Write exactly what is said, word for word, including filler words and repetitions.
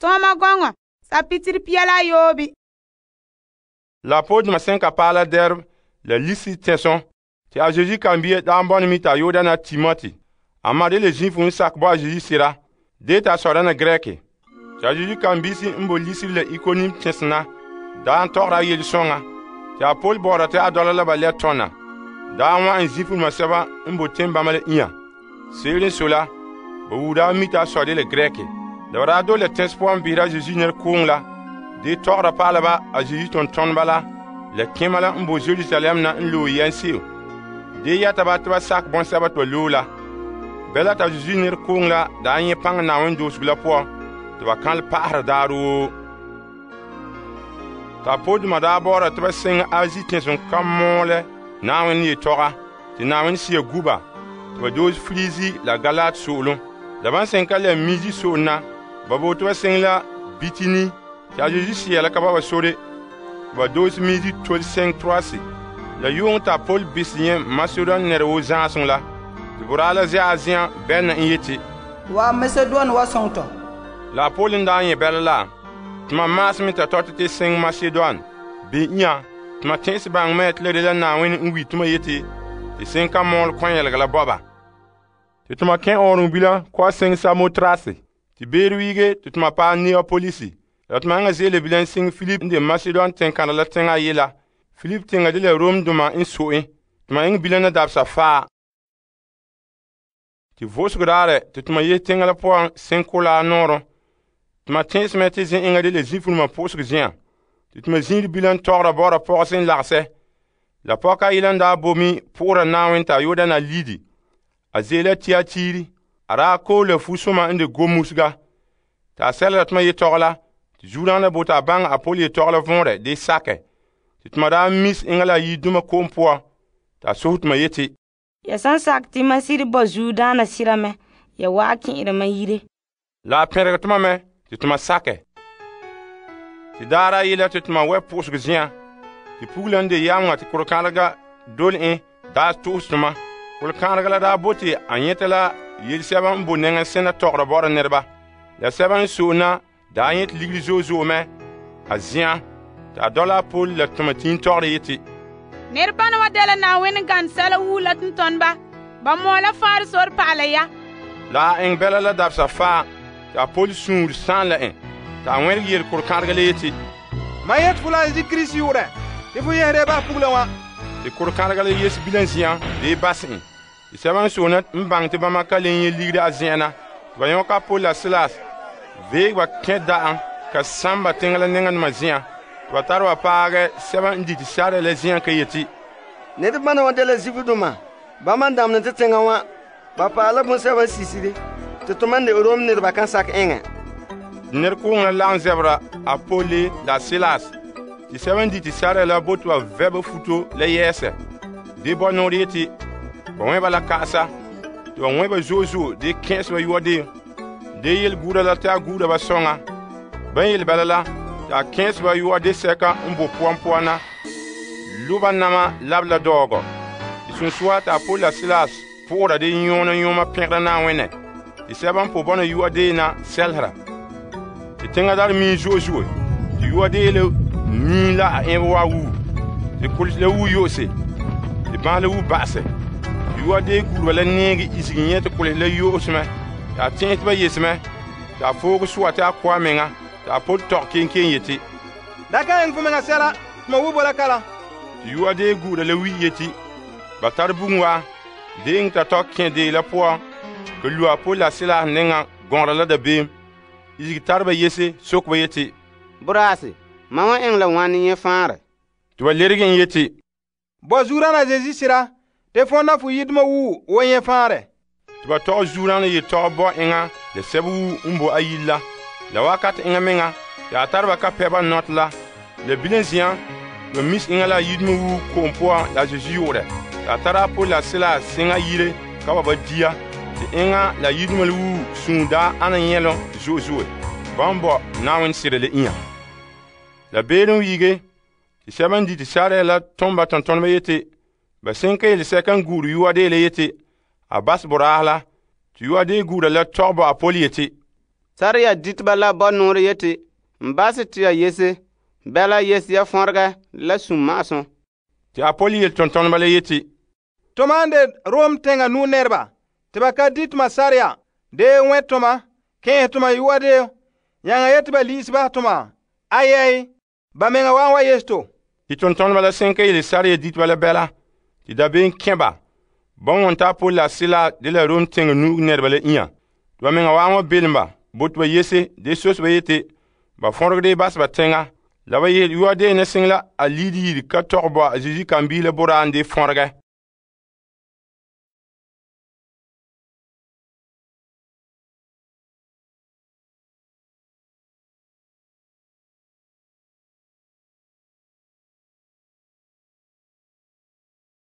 Toma gongo, sa pitir piala yobi. L'apôtre Masenka parla d'herbe, le licitation. Ti a Jésus cambié dans bonne mita yoda na Timothy. Amade le jif un sac bois Jésus sera. De ta sorana greke. Ti a Jésus cambié si un beau lici le iconyme tiensna. Dans tora yel songa. Ti a Paul borate a dollar la balle tona. Dans un jif un masaba un beau timba mal iya. C'est le sola. Bouda mita sorade le greke. Le rado le tenspoam bira Jésus ne kung la. De torra palaba a Jésus ton ton bala. Le kemala un beau Jérusalem na un louis ainsi. De yataba taba sak bon sabat lola. Bella ta Jésus ne kung la. Danye pang na windows bla poa. Tu vas quand le par daru. Ta peau de madabora tu vas sing asie tens un camole. Na wini tora. Tu na wini si guba. Tu vas douze flisi la galate solo. D'avant cinq ans les midi sonna. Babo toi cinq la bitini. Tu as Jésus si elle a capable de sauter. Va douze midi trois cinq trois six. La yon ta Paul Bisnien Macedon nervosa sont là. Tu pourras les Asiens ben yeti. Wa Macedon wa sonto. La Paul ndanye bella. Tu m'as mas mit ta torte cinq Macedon. Binya. Tu m'as tens bang met le de na win huit tu m'as yeti. Et cinq ans mon coin elle la baba. Tu te maquin en rubila, quoi cinq sa mot trace. Tu bérouille, tu te m'as pas ni à police. La tmangazé le bilan sing Philippe de Macedon tenkan la tenga yela. Philippe tenga de la Rome de ma insoué. Tu m'as un bilan d'ab sa fa. Tu vaux grare, tu te m'as yé tenga la poire, cinq cola à nord. Tu m'as tins mettez un de les ifs ou ma pose rien. Tu te m'as zin bilan tord à bord à port saint larcé. La poca ilanda bomi pour un an ta yodan à lidi. Azela tiatiri arako le fusuma inde gomusga ta sela tma yetorla joulan la bota bang apol yetorla vonre de sake tit madame miss ingala yiduma kompoa ta soutma yeti ya san sakti masir bozuda na sirame ya wakin irma yire la peretma me titma sake tidara yela titma we pusgien ti puglande yamwa ti korkalaga dolin da toustma Pour le cargala d'aboté, en yetela, il s'avance bon en sénateur de bord nerba. La savane sonna, d'ailleurs l'église aux hommes, à Zia, à dollar pour la tomatine torréti. Nerba n'a pas n'a win gansel ou la tonba, bamo la far sur palaya. La ingbella la d'absafa, la pôle sur sans la haine, la wengier pour cargaleti. Maïet pour la zikrisure, et vous y avez pas pour la. Le Kurkargal yes bilancien, des bassins. Il s'avance sur notre banque de Bamakalé, l'île d'Aziana. Voyons qu'à Paul la Selas. Veille à Kedan, qu'à Samba Tingalan Mazien. Toitaro à Paris, seven dit Sarah Lézien Kayeti. N'est pas de la Zivoudoma. Bamandam ne t'engawa. Papa la bonne servante Sicile. Te demande au Rome de vacances à Enga. Nercoum la Zebra, à Paul la Selas. Il s'avance dit Sarah la botte à verbe photo, les yes. Des bonnes oriétés. Bon, la casa. Tu as un zozo, des quinze yoadés. Des yel goura la ta goura va songa. Ben yel balala, ta quinze yoadés seca, un beau point poana. L'oubanama labla dogo. Ils sont soit à Paul la Silas, pour la déunion yoma perdana wene. Ils s'avance pour bonne yoadé na selra. Et tengadar mi zozo. Tu yoadé le. Ni la en waou de colis le ou yose de ban le ou basse yo de coul wala ngi isigne te colis le yosme ta tient ba yesme ta fogo suate akwa menga ta pot torkin kin yeti daka en fumenga sera ma wo bola kala yo de goul le wi yeti batar bungwa ding ta tokkin de la poa que lui a pour la sela nenga gonrala de bim isitar ba yese sok ba yeti brase Maman en la wani ye fare. Tu vas lire gen yeti. Bozura na Jésus sera. Te fonda fu yidma wu wo ye fare. Tu vas to zura na ye to bo enga le sebu umbo ayilla. La wakat enga menga ya tarba ka peba not la. Le bilenzian le mis enga la yidma wu kompoa la Jésus ore. La tara pour la sela singa yire ka ba dia. Te enga la yidma wu sunda ananyelo jojo. Bambo na wen sire le iya. La belle ouïe, si ça m'a dit, ça la tombe à ton ton maïté. Bassin que le second goût, you a des laïté. À basse borala, tu as des goûts de la torbe à poliété. Sar ya ditba la bon nour yeti, mbase tu ya yese, bela yes ya fonga la soumason. Ti apoli yel tonton bala yeti. Tomande rom tenga nu nerba, tebaka ditma saria, de wet toma, ken toma yuade, yanga yetba lisba toma, aye aye, bamenga wanwa yesto. Ti tonton bala senke yel saria ditba la bela, ti daben kemba. Bon on tapo la sila de la rom tenga nu nerba le inya. Bamenga wanwa bilimba, botwa yese, de sos ba yete, ba fonrgde bas ba tenga. La ba yel yuade ne singla a lidi katorba, jiji kambi le borande fonrga.